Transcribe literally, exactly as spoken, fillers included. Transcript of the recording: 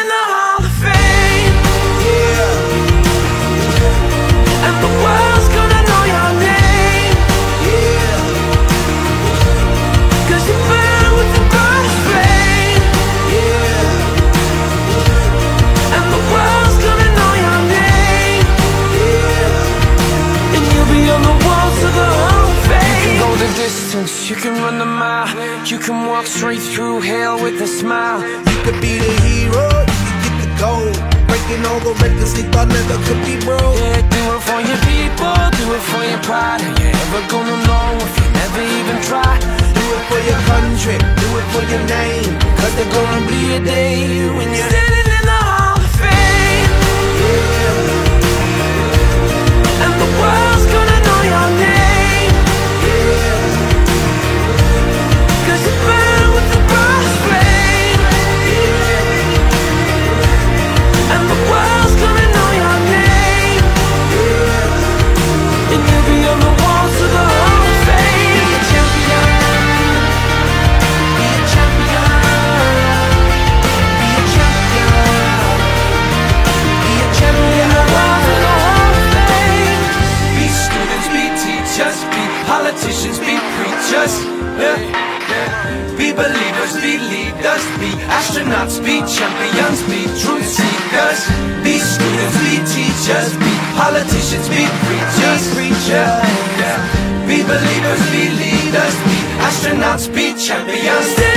in the Hall of Fame. Yeah. And the world's gonna know your name. Yeah. Cause you burn with the burn of fame. Yeah. And the world's gonna know your name. Yeah. And you'll be on the walls of the Hall of Fame. You can go the distance, you can run the mile. You can walk straight through hell with a smile. You could be the hero, you could get the gold. Breaking all the records they thought never could be broke. Yeah, do it for your people, do it for your pride. And you're never gonna know if you never even try. Do it for your country, do it for your name. Cause there's gonna be a day when you're standing in the Hall of Fame. Yeah. And the world's gonna know your name. Politicians be preachers, yeah. Be believers, be leaders, be astronauts, be champions, be truth seekers. Be students, be teachers, be politicians, be preachers, yeah. Be believers, be leaders, be astronauts, be champions.